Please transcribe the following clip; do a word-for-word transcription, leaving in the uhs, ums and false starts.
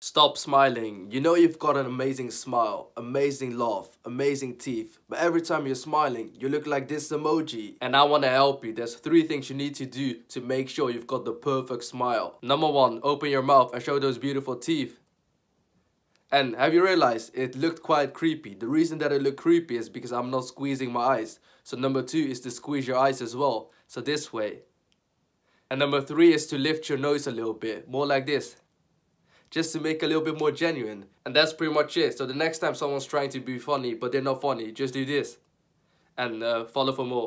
Stop smiling. You know you've got an amazing smile, amazing laugh, amazing teeth, but every time you're smiling, you look like this emoji. And I want to help you. There's three things you need to do to make sure you've got the perfect smile. Number one, open your mouth and show those beautiful teeth. And have you realized it looked quite creepy? The reason that it looked creepy is because I'm not squeezing my eyes. So number two is to squeeze your eyes as well. So this way. And number three is to lift your nose a little bit, more like this, just to make a little bit more genuine. And that's pretty much it. So the next time someone's trying to be funny, but they're not funny, just do this. And uh, follow for more.